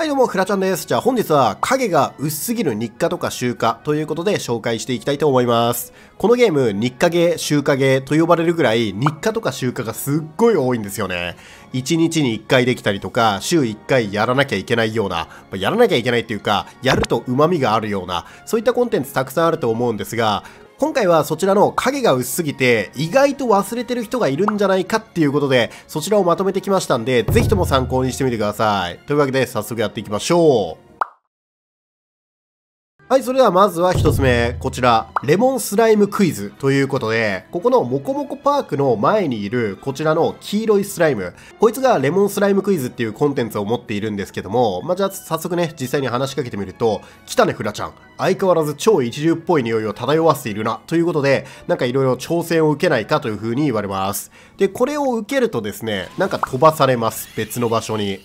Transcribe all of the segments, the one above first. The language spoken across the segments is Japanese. はいどうも、フラちゃんです。じゃあ本日は影が薄すぎる日課とか週課ということで紹介していきたいと思います。このゲーム、日課ゲー、週課ゲーと呼ばれるぐらい日課とか週課がすっごい多いんですよね。1日に1回できたりとか、週1回やらなきゃいけないような、やらなきゃいけないっていうか、やると旨味があるような、そういったコンテンツたくさんあると思うんですが、今回はそちらの影が薄すぎて意外と忘れてる人がいるんじゃないかっていうことでそちらをまとめてきましたんで、ぜひとも参考にしてみてください。というわけで早速やっていきましょう。はい、それではまずは1つ目。こちら、レモンスライムクイズということで、ここのモコモコパークの前にいるこちらの黄色いスライム。こいつがレモンスライムクイズっていうコンテンツを持っているんですけども、じゃあ早速ね、実際に話しかけてみると、来たね、フラちゃん。相変わらず超一流っぽい匂いを漂わせているな、ということで、いろいろ挑戦を受けないかという風に言われます。で、これを受けるとですね、飛ばされます。別の場所に。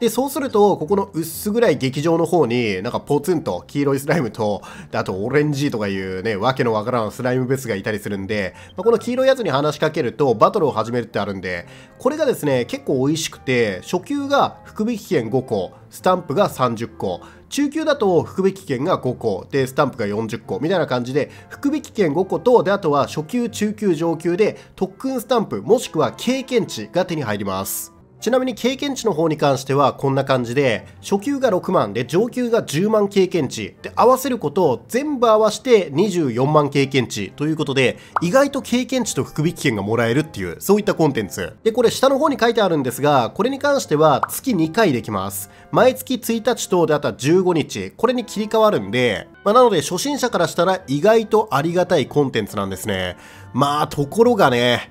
で、そうすると、ここの薄暗い劇場の方に、ポツンと黄色いスライムと、あとオレンジとかいうね、わけのわからんスライムベースがいたりするんで、この黄色いやつに話しかけるとバトルを始めるってあるんで、これがですね、結構美味しくて、初級が福引券5個、スタンプが30個、中級だと福引券が5個、で、スタンプが40個、みたいな感じで、福引券5個と、で、あとは初級、中級、上級で、特訓スタンプ、もしくは経験値が手に入ります。ちなみに経験値の方に関してはこんな感じで、初級が6万で上級が10万経験値で、合わせることを全部合わせて24万経験値ということで、意外と経験値と福引券がもらえるっていう、そういったコンテンツで、これ下の方に書いてあるんですが、これに関しては月2回できます。毎月1日と、であとは15日、これに切り替わるんで、なので初心者からしたら意外とありがたいコンテンツなんですね。ところがね、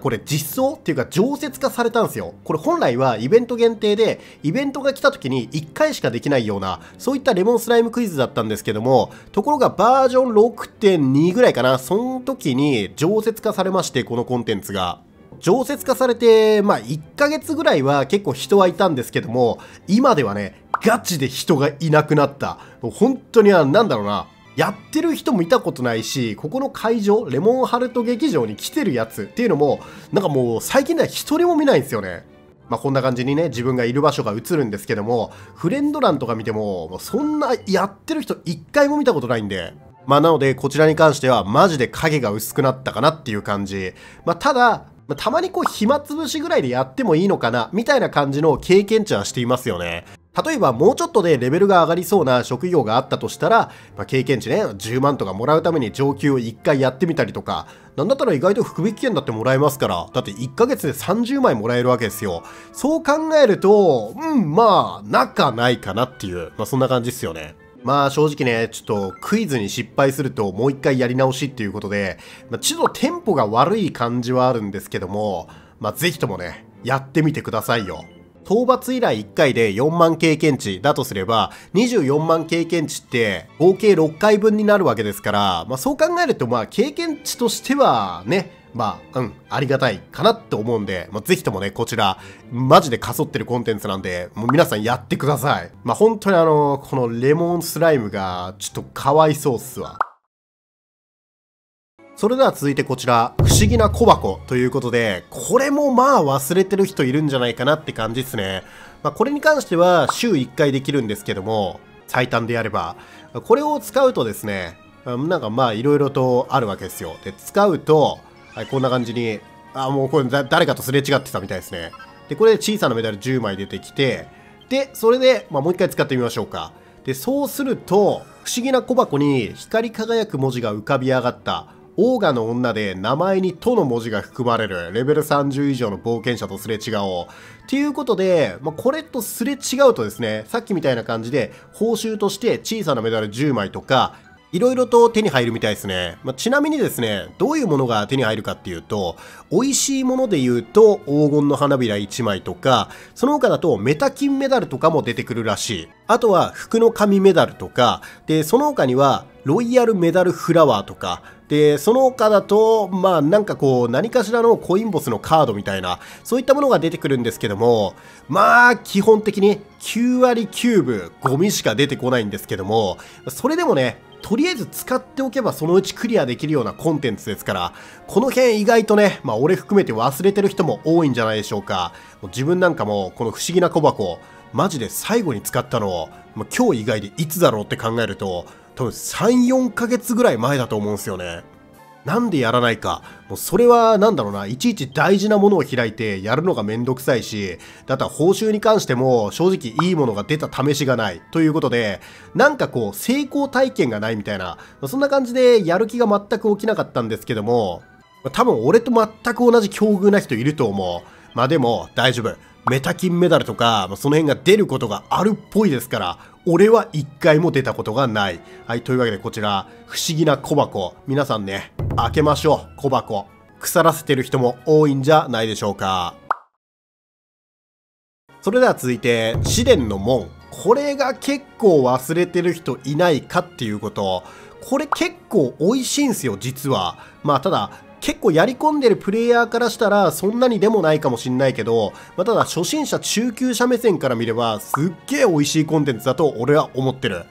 これ実装っていうか常設化されたんですよ。これ本来はイベント限定で、イベントが来た時に1回しかできないような、そういったレモンスライムクイズだったんですけども、ところがバージョン 6.2 ぐらいかな、その時に常設化されまして、このコンテンツが。常設化されて、1ヶ月ぐらいは結構人はいたんですけども、今ではね、ガチで人がいなくなった。本当にやってる人も見たことないし、ここの会場、レモンハルト劇場に来てるやつっていうのも、もう最近では一人も見ないんですよね。こんな感じにね、自分がいる場所が映るんですけども、フレンド欄とか見ても、そんなやってる人一回も見たことないんで。なので、こちらに関してはマジで影が薄くなったかなっていう感じ。ただ、たまに暇つぶしぐらいでやってもいいのかな、みたいな感じの経験値はしていますよね。例えばもうちょっとでレベルが上がりそうな職業があったとしたら、経験値ね、10万とかもらうために上級を1回やってみたりとか、なんだったら意外と福引券だってもらえますから、だって1ヶ月で30枚もらえるわけですよ。そう考えると、なかないかなっていう、そんな感じですよね。正直ね、ちょっとクイズに失敗するともう一回やり直しっていうことで、ちょっとテンポが悪い感じはあるんですけども、ぜひともね、やってみてくださいよ。討伐以来1回で4万経験値だとすれば、24万経験値って合計6回分になるわけですから、そう考えると経験値としてはね、ありがたいかなと思うんで、ぜひともね、こちら、マジでかそってるコンテンツなんで、もう皆さんやってください。本当にこのレモンスライムがちょっとかわいそうっすわ。それでは続いてこちら、不思議な小箱ということで、これも忘れてる人いるんじゃないかなって感じですね。これに関しては週1回できるんですけども、最短でやれば。これを使うとですね、いろいろとあるわけですよ。で、使うと、はい、こんな感じに、もうこれ誰かとすれ違ってたみたいですね。で、これで小さなメダル10枚出てきて、で、それで、もう一回使ってみましょうか。で、そうすると、不思議な小箱に光り輝く文字が浮かび上がった。オーガの女で名前にとの文字が含まれるレベル30以上の冒険者とすれ違おう。ということで、これとすれ違うとですね、さっきみたいな感じで報酬として小さなメダル10枚とか、いろいろと手に入るみたいですね。ちなみにですね、どういうものが手に入るかっていうと、美味しいもので言うと黄金の花びら1枚とか、その他だとメタ金メダルとかも出てくるらしい。あとは服の神メダルとか、で、その他にはロイヤルメダルフラワーとか、で、その他だと、何かしらのコインボスのカードみたいな、そういったものが出てくるんですけども、基本的に9割9分ゴミしか出てこないんですけども、それでもね、とりあえず使っておけばそのうちクリアできるようなコンテンツですから、この辺意外とね、俺含めて忘れてる人も多いんじゃないでしょうか。自分なんかもこの不思議な小箱、マジで最後に使ったの、今日以外でいつだろうって考えると、多分3、4ヶ月ぐらい前だと思うんですよね。なんでやらないか。もうそれはなんだろうな、いちいち大事なものを開いてやるのがめんどくさいし、だったら報酬に関しても正直いいものが出た試しがないということで、なんかこう成功体験がないみたいな、そんな感じでやる気が全く起きなかったんですけども、多分俺と全く同じ境遇な人いると思う。まあでも大丈夫。メタ金メダルとか、その辺が出ることがあるっぽいですから、俺は一回も出たことがない。はい、というわけでこちら、不思議な小箱。皆さんね、開けましょう、小箱。腐らせてる人も多いんじゃないでしょうか。それでは続いて、試練の門。これが結構忘れてる人いないかっていうこと。これ結構美味しいんすよ、実は。まあただ、結構やり込んでるプレイヤーからしたらそんなにでもないかもしんないけど、ただ初心者中級者目線から見ればすっげえ美味しいコンテンツだと俺は思ってる。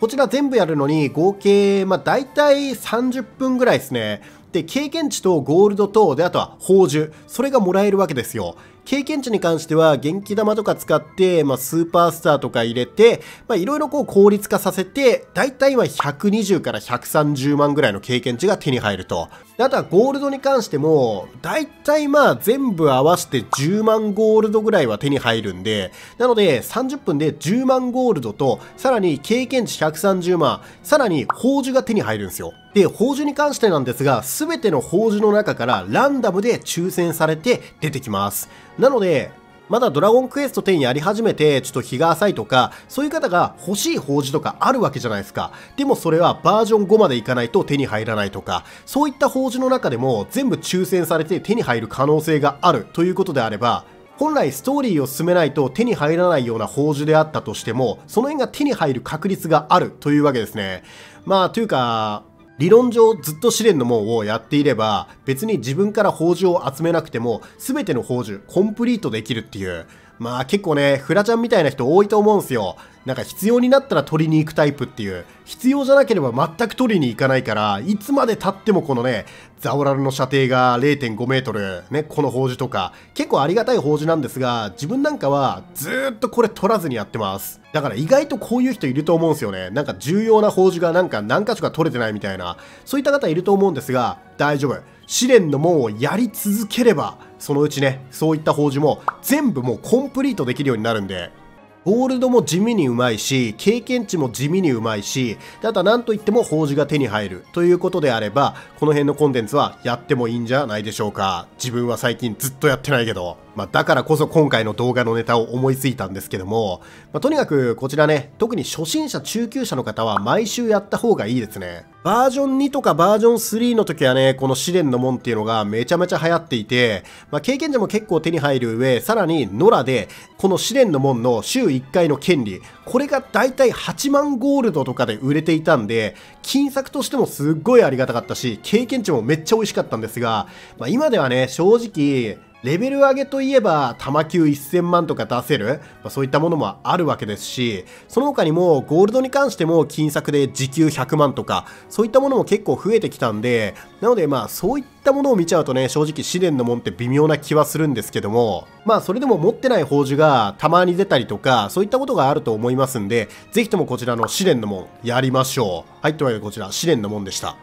こちら全部やるのに合計、大体30分ぐらいですね。で、経験値とゴールドと、で、あとは宝珠。それがもらえるわけですよ。経験値に関しては元気玉とか使って、スーパースターとか入れて、いろいろこう効率化させて、だいたい今120から130万ぐらいの経験値が手に入ると。で、あとはゴールドに関しても、だいたい全部合わせて10万ゴールドぐらいは手に入るんで、なので30分で10万ゴールドと、さらに経験値130万、さらに宝珠が手に入るんですよ。で、宝珠に関してなんですが、すべての宝珠の中からランダムで抽選されて出てきます。なので、まだドラゴンクエスト10やり始めて、ちょっと日が浅いとか、そういう方が欲しい宝珠とかあるわけじゃないですか。でもそれはバージョン5までいかないと手に入らないとか、そういった宝珠の中でも全部抽選されて手に入る可能性があるということであれば、本来ストーリーを進めないと手に入らないような宝珠であったとしても、その辺が手に入る確率があるというわけですね。というか、理論上ずっと試練の門をやっていれば、別に自分から宝珠を集めなくても全ての宝珠コンプリートできるっていう。結構ね、フラちゃんみたいな人多いと思うんすよ。なんか必要になったら取りに行くタイプっていう。必要じゃなければ全く取りに行かないから、いつまで経ってもこのね、ザオラルの射程が 0.5 メートル、ね、この宝珠とか、結構ありがたい宝珠なんですが、自分なんかはずーっとこれ取らずにやってます。だから意外とこういう人いると思うんすよね。なんか重要な宝珠がなんか何箇所か取れてないみたいな。そういった方いると思うんですが、大丈夫。試練の門をやり続ければ、そのうちね、そういった宝珠も全部もうコンプリートできるようになるんで、ゴールドも地味にうまいし、経験値も地味にうまいし、あとは何といっても宝珠が手に入るということであれば、この辺のコンテンツはやってもいいんじゃないでしょうか。自分は最近ずっとやってないけど、だからこそ今回の動画のネタを思いついたんですけども、とにかくこちらね、特に初心者中級者の方は毎週やった方がいいですね。バージョン2とかバージョン3の時はね、この試練の門っていうのがめちゃめちゃ流行っていて、経験者も結構手に入る上、さらに野良で、この試練の門の週1回の権利、これがだいたい8万ゴールドとかで売れていたんで、金策としてもすっごいありがたかったし、経験値もめっちゃ美味しかったんですが、今ではね、正直、レベル上げといえば、玉級1000万とか出せる、そういったものもあるわけですし、その他にも、ゴールドに関しても、金策で時給100万とか、そういったものも結構増えてきたんで、なのでそういったものを見ちゃうとね、正直試練の門って微妙な気はするんですけども、それでも持ってない宝珠がたまに出たりとか、そういったことがあると思いますんで、ぜひともこちらの試練の門、やりましょう。はい、というわけでこちら、試練の門でした。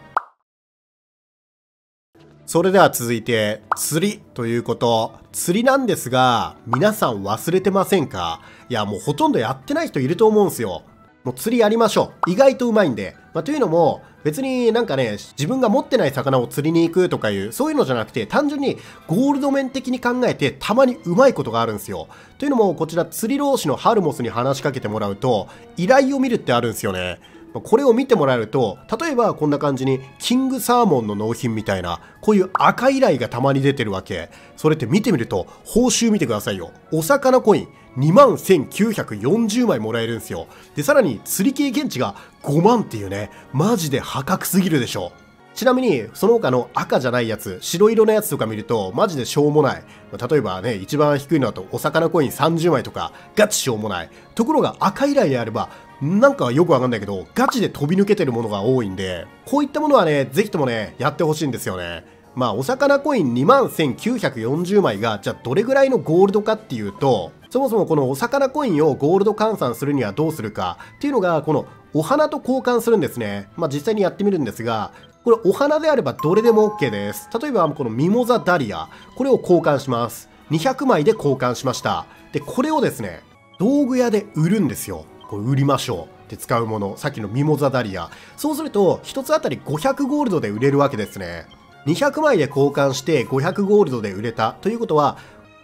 それでは続いて、釣りということ。釣りなんですが、皆さん忘れてませんか？いや、もうほとんどやってない人いると思うんすよ。もう釣りやりましょう。意外とうまいんで。というのも、別になんかね、自分が持ってない魚を釣りに行くとかいう、そういうのじゃなくて、単純にゴールド面的に考えて、たまにうまいことがあるんですよ。というのも、こちら釣り老師のハルモスに話しかけてもらうと、依頼を見るってあるんですよね。これを見てもらえると、例えばこんな感じにキングサーモンの納品みたいな、こういう赤依頼がたまに出てるわけ。それって見てみると、報酬見てくださいよ。お魚コイン 21,940 枚もらえるんですよ。で、さらに釣り経験値が5万っていうね、マジで破格すぎるでしょ。ちなみに、その他の赤じゃないやつ、白色のやつとか見ると、マジでしょうもない。例えばね、一番低いのだと、お魚コイン30枚とか、ガチしょうもない。ところが赤依頼であれば、なんかよくわかんないけど、ガチで飛び抜けてるものが多いんで、こういったものはね、ぜひともね、やってほしいんですよね。お魚コイン 21,940 枚が、じゃあどれぐらいのゴールドかっていうと、そもそもこのお魚コインをゴールド換算するにはどうするかっていうのが、このお花と交換するんですね。まあ、実際にやってみるんですが、これお花であればどれでも OK です。例えばこのミモザダリア、これを交換します。200枚で交換しました。で、これをですね、道具屋で売るんですよ。これ売りましょう。って使うもの、さっきのミモザダリア。そうすると、1つあたり500ゴールドで売れるわけですね。200枚で交換して500ゴールドで売れたということは、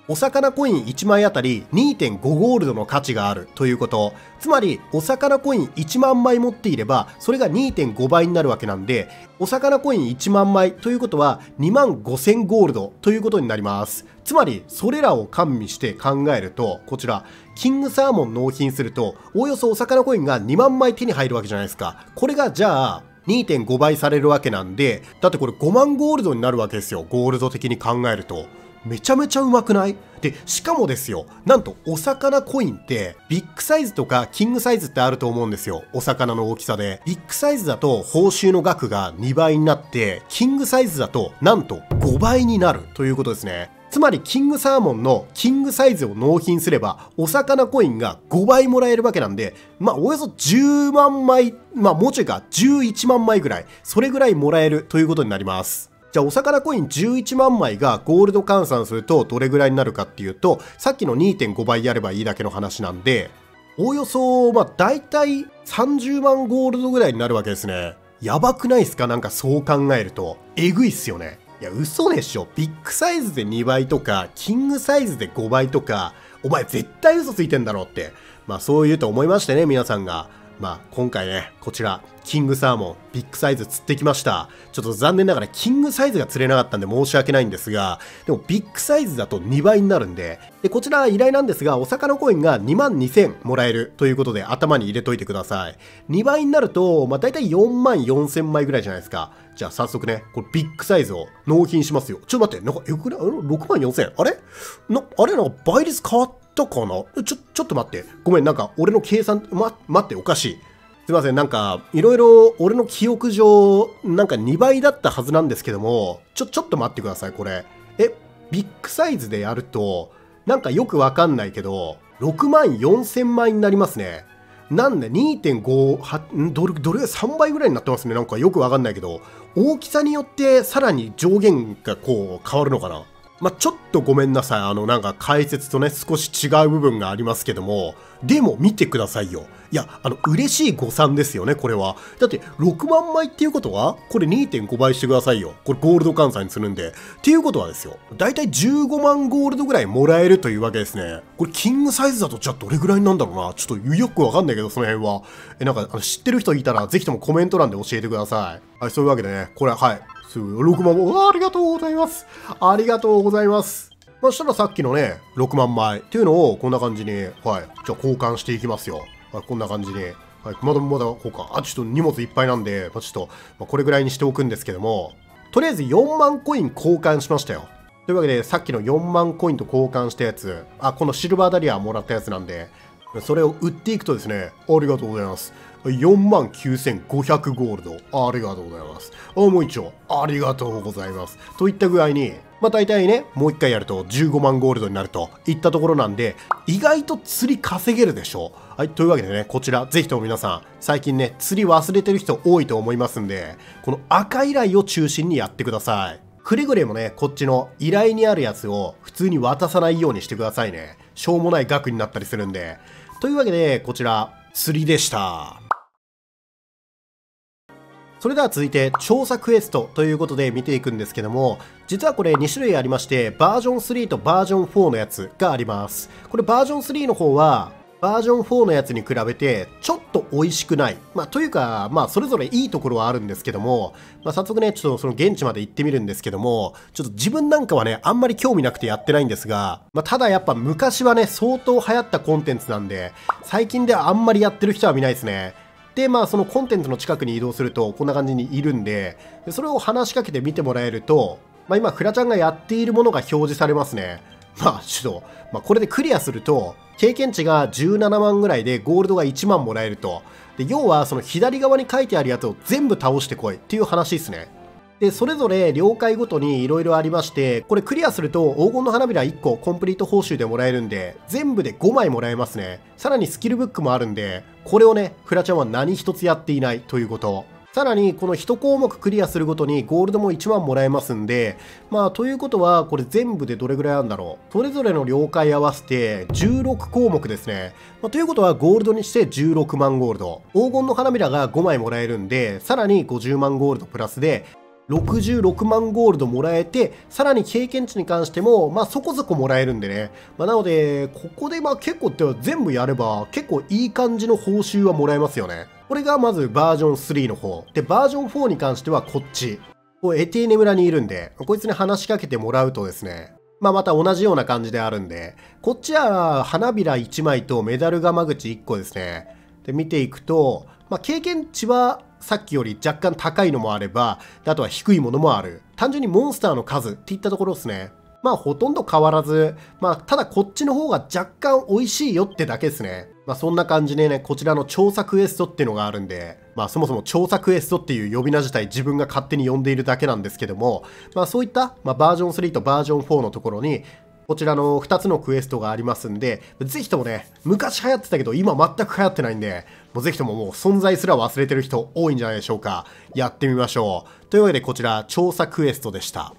お魚コイン1枚あたり 2.5 ゴールドの価値があるということ。つまり、お魚コイン1万枚持っていれば、それが 2.5 倍になるわけなんで、お魚コイン1万枚ということは2万5000ゴールドということになります。つまり、それらを加味して考えると、こちら、キングサーモン納品すると、おおよそお魚コインが2万枚手に入るわけじゃないですか。これがじゃあ、2.5 倍されるわけなんで、だってこれ5万ゴールドになるわけですよ。ゴールド的に考えると。めちゃめちゃうまくない?で、しかもですよ、なんとお魚コインってビッグサイズとかキングサイズってあると思うんですよ。お魚の大きさで。ビッグサイズだと報酬の額が2倍になって、キングサイズだとなんと5倍になるということですね。つまりキングサーモンのキングサイズを納品すればお魚コインが5倍もらえるわけなんで、まあおよそ10万枚、まあもうちょいか11万枚ぐらい、それぐらいもらえるということになります。じゃあお魚コイン11万枚がゴールド換算するとどれぐらいになるかっていうと、さっきの 2.5 倍やればいいだけの話なんで、おおよそまあ大体30万ゴールドぐらいになるわけですね。やばくないですか?なんかそう考えると。えぐいっすよね。いや、嘘でしょ。ビッグサイズで2倍とか、キングサイズで5倍とか、お前絶対嘘ついてんだろって。まあそう言うと思いましてね、皆さんが。まあ今回ね、こちら、キングサーモン、ビッグサイズ釣ってきました。ちょっと残念ながらキングサイズが釣れなかったんで申し訳ないんですが、でもビッグサイズだと2倍になるんで、で、こちら依頼なんですが、お魚コインが2万2000もらえるということで頭に入れといてください。2倍になると、まあ大体4万4000枚ぐらいじゃないですか。じゃあ早速ね、これビッグサイズを納品しますよ。ちょっと待って、なんか、6万4000、あれ?なんか倍率変わったかな?ちょっと待って。ごめん、なんか俺の計算、待って、おかしい。すいません、なんか、いろいろ俺の記憶上、なんか2倍だったはずなんですけども、ちょっと待ってください、これ。ビッグサイズでやると、なんかよくわかんないけど、6万4000枚になりますね。なんで 2.5、どれが3倍ぐらいになってますね。なんかよくわかんないけど、大きさによってさらに上限がこう変わるのかな。まあ、ちょっとごめんなさい。なんか解説とね、少し違う部分がありますけども、でも見てくださいよ。いや、嬉しい誤算ですよね、これは。だって、6万枚っていうことは、これ 2.5 倍してくださいよ。これゴールド換算にするんで。っていうことはですよ、だいたい15万ゴールドぐらいもらえるというわけですね。これキングサイズだとじゃあどれぐらいなんだろうな。ちょっとよくわかんないけど、その辺は。なんか、知ってる人いたら、ぜひともコメント欄で教えてください。はい、そういうわけでね、これは、はい。6万も、ありがとうございます。ありがとうございます。そしたらさっきのね、6万枚っていうのをこんな感じに、はい、じゃあ交換していきますよ。はい、こんな感じに。はい、まだこうか。ちょっと荷物いっぱいなんで、これぐらいにしておくんですけども、とりあえず4万コイン交換しましたよ。というわけで、さっきの4万コインと交換したやつ、このシルバーダリアもらったやつなんで、それを売っていくとですね、ありがとうございます。49,500 ゴールド。ありがとうございます。もう一丁。ありがとうございます。といった具合に、まあ大体ね、もう一回やると15万ゴールドになるといったところなんで、意外と釣り稼げるでしょう。はい、というわけでね、こちら、ぜひとも皆さん、最近ね、釣り忘れてる人多いと思いますんで、この赤依頼を中心にやってください。くれぐれもね、こっちの依頼にあるやつを普通に渡さないようにしてくださいね。しょうもない額になったりするんで。というわけで、こちら、釣りでした。それでは続いて調査クエストということで見ていくんですけども、実はこれ2種類ありまして、バージョン3とバージョン4のやつがあります。これバージョン3の方は、バージョン4のやつに比べてちょっと美味しくない。まあというか、まあそれぞれいいところはあるんですけども、まあ早速ね、ちょっとその現地まで行ってみるんですけども、ちょっと自分なんかはね、あんまり興味なくてやってないんですが、まあただやっぱ昔はね、相当流行ったコンテンツなんで、最近ではあんまりやってる人は見ないですね。で、まあそのコンテンツの近くに移動するとこんな感じにいるんで、それを話しかけて見てもらえると、まあ今フラちゃんがやっているものが表示されますね。まあちょっと、まあこれでクリアすると、経験値が17万ぐらいでゴールドが1万もらえると。で、要はその左側に書いてあるやつを全部倒してこいっていう話ですね。で、それぞれ了解ごとにいろいろありまして、これクリアすると黄金の花びら1個コンプリート報酬でもらえるんで、全部で5枚もらえますね。さらにスキルブックもあるんで、これをね、フラちゃんは何一つやっていないということ。さらに、この1項目クリアするごとにゴールドも1万もらえますんで、まあ、ということは、これ全部でどれぐらいあるんだろう。それぞれの了解合わせて16項目ですね。まあ、ということは、ゴールドにして16万ゴールド。黄金の花びらが5枚もらえるんで、さらに50万ゴールドプラスで、66万ゴールドもらえて、さらに経験値に関しても、まあそこそこもらえるんでね。まあなので、ここでまあ結構って全部やれば、結構いい感じの報酬はもらえますよね。これがまずバージョン3の方。で、バージョン4に関してはこっち。エティーネ村にいるんで、こいつに話しかけてもらうとですね、まあまた同じような感じであるんで、こっちは花びら1枚とメダルが間口1個ですね。で、見ていくと、まあ経験値は、さっきより若干高いのもあれば、あとは低いものもある。単純にモンスターの数っていったところですね。まあほとんど変わらず、まあただこっちの方が若干美味しいよってだけですね。まあそんな感じでね、こちらの調査クエストっていうのがあるんで、まあそもそも調査クエストっていう呼び名自体自分が勝手に呼んでいるだけなんですけども、まあそういった、まあ、バージョン3とバージョン4のところに、こちらの2つのクエストがありますんで、ぜひともね、昔流行ってたけど今全く流行ってないんで、もうぜひとももう存在すら忘れてる人多いんじゃないでしょうか。やってみましょう。というわけでこちら、調査クエストでした。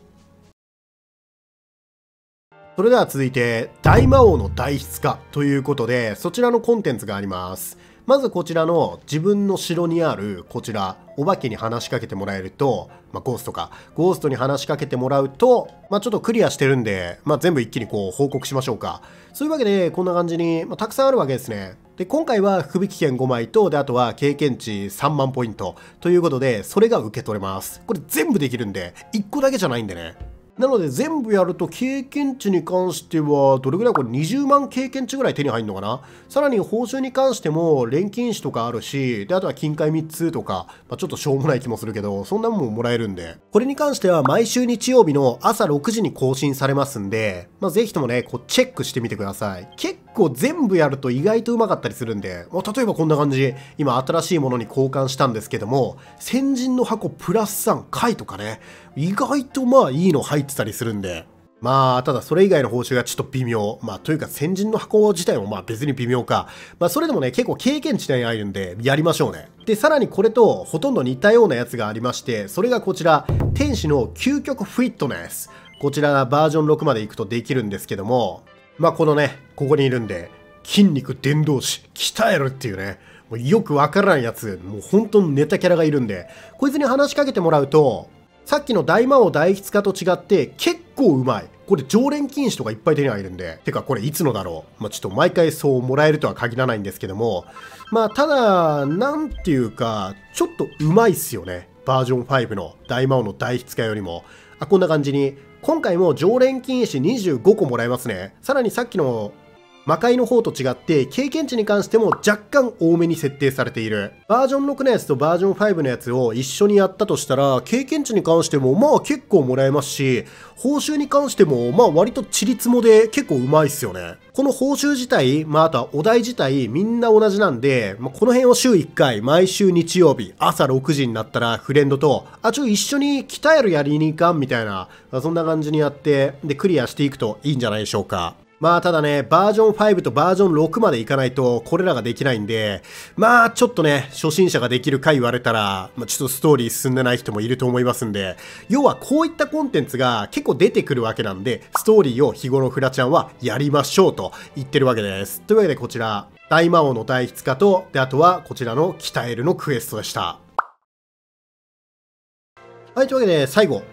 それでは続いて、大魔王の代筆家ということで、そちらのコンテンツがあります。まずこちらの自分の城にあるこちらお化けに話しかけてもらえると、まあ、ゴーストに話しかけてもらうと、まあ、ちょっとクリアしてるんで、まあ、全部一気にこう報告しましょうか。そういうわけでこんな感じに、まあ、たくさんあるわけですね。で、今回は福引券5枚と、で、あとは経験値3万ポイントということで、それが受け取れます。これ全部できるんで、1個だけじゃないんでね。なので全部やると経験値に関してはどれぐらい、これ20万経験値ぐらい手に入るのかな。さらに報酬に関しても錬金士とかあるし、で、あとは金塊3つとか、まあ、ちょっとしょうもない気もするけど、そんなもんもらえるんで、これに関しては毎週日曜日の朝6時に更新されますんで、まあ、ぜひともね、こうチェックしてみてください。結構全部やると意外とうまかったりするんで、まあ、例えばこんな感じ、今新しいものに交換したんですけども、先人の箱プラス3回とかね、意外とまあいいの入ってたりするんで、まあただそれ以外の報酬がちょっと微妙。まあというか先人の箱自体もまあ別に微妙か。まあそれでもね、結構経験値に入るんでやりましょうね。で、さらにこれとほとんど似たようなやつがありまして、それがこちら、天使の究極フィットネス。こちらバージョン6まで行くとできるんですけども、まあこのね、ここにいるんで、筋肉伝導士鍛えるっていうね、もうよくわからんやつ、もう本当にネタキャラがいるんで、こいつに話しかけてもらうと、さっきの大魔王代筆家と違って結構うまい。これ常連禁止とかいっぱい手に入るんで。てかこれいつのだろう。まあ、ちょっと毎回そうもらえるとは限らないんですけども。まあただ、なんていうか、ちょっとうまいっすよね。バージョン5の大魔王の代筆家よりも。あ、こんな感じに。今回も常連禁止25個もらえますね。さらにさっきの魔界の方と違って経験値に関しても若干多めに設定されている。バージョン6のやつとバージョン5のやつを一緒にやったとしたら、経験値に関してもまあ結構もらえますし、報酬に関してもまあ割とチリツモで結構うまいっすよね。この報酬自体、まああとはお題自体みんな同じなんで、まあ、この辺を週1回毎週日曜日朝6時になったらフレンドと、あ、ちょ一緒に鍛えるやりに行かんみたいな、そんな感じにやって、でクリアしていくといいんじゃないでしょうか。まあただね、バージョン5とバージョン6までいかないとこれらができないんで、まあちょっとね、初心者ができるか言われたら、まあ、ちょっとストーリー進んでない人もいると思いますんで、要はこういったコンテンツが結構出てくるわけなんで、ストーリーを日頃フラちゃんはやりましょうと言ってるわけです。というわけでこちら、大魔王の代筆家と、で、あとはこちらの鍛えるのクエストでした。はい、というわけで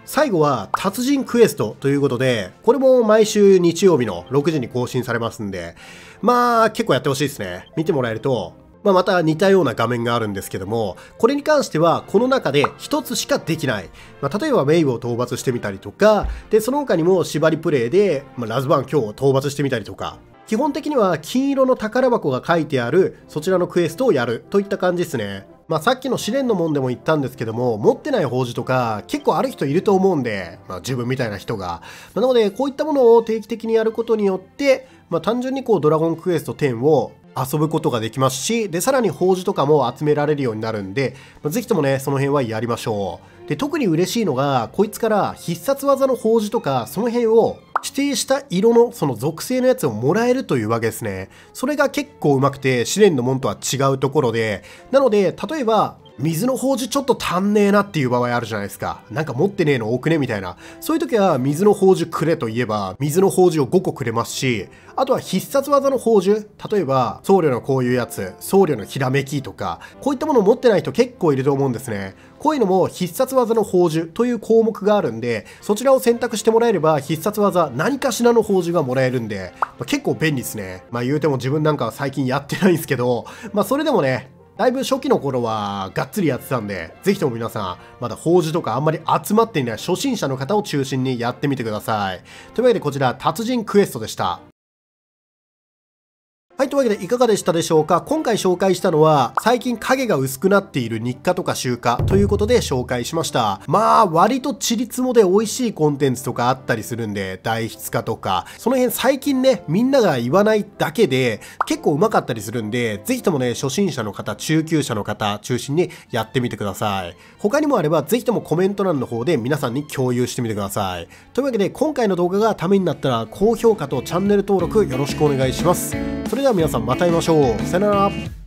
最後は達人クエストということで、これも毎週日曜日の6時に更新されますんで、まあ結構やってほしいですね。見てもらえると、まあまた似たような画面があるんですけども、これに関してはこの中で一つしかできない。まあ例えばメイブを討伐してみたりとか、で、その他にも縛りプレイで、まあ、ラズバン今日を討伐してみたりとか、基本的には金色の宝箱が書いてあるそちらのクエストをやるといった感じですね。まあさっきの試練のもんでも言ったんですけども、持ってない宝珠とか結構ある人いると思うんで、まあ自分みたいな人が。なのでこういったものを定期的にやることによって、まあ単純にこうドラゴンクエスト10を遊ぶことができますし、で、さらに宝珠とかも集められるようになるんで、まあ、ぜひともね、その辺はやりましょう。で、特に嬉しいのが、こいつから必殺技の宝珠とか、その辺を指定した色のその属性のやつをもらえるというわけですね。それが結構うまくて、試練の門とは違うところで、なので、例えば、水の宝珠ちょっと足んねえなっていう場合あるじゃないですか。なんか持ってねえの多くねみたいな。そういう時は水の宝珠くれと言えば、水の宝珠を5個くれますし、あとは必殺技の宝珠。例えば、僧侶のこういうやつ、僧侶のひらめきとか、こういったものを持ってない人結構いると思うんですね。こういうのも必殺技の宝珠という項目があるんで、そちらを選択してもらえれば必殺技何かしらの宝珠がもらえるんで、結構便利ですね。まあ言うても自分なんかは最近やってないんですけど、まあそれでもね、だいぶ初期の頃はがっつりやってたんで、ぜひとも皆さん、まだ宝珠とかあんまり集まっていない初心者の方を中心にやってみてください。というわけでこちら、達人クエストでした。はい、というわけでいかがでしたでしょうか。今回紹介したのは、最近影が薄くなっている日課とか週課ということで紹介しました。まあ、割とチリツモで美味しいコンテンツとかあったりするんで、代筆課とか、その辺最近ね、みんなが言わないだけで、結構うまかったりするんで、ぜひともね、初心者の方、中級者の方、中心にやってみてください。他にもあれば、ぜひともコメント欄の方で皆さんに共有してみてください。というわけで、今回の動画がためになったら、高評価とチャンネル登録よろしくお願いします。それでは皆さんまた会いましょう。さよなら。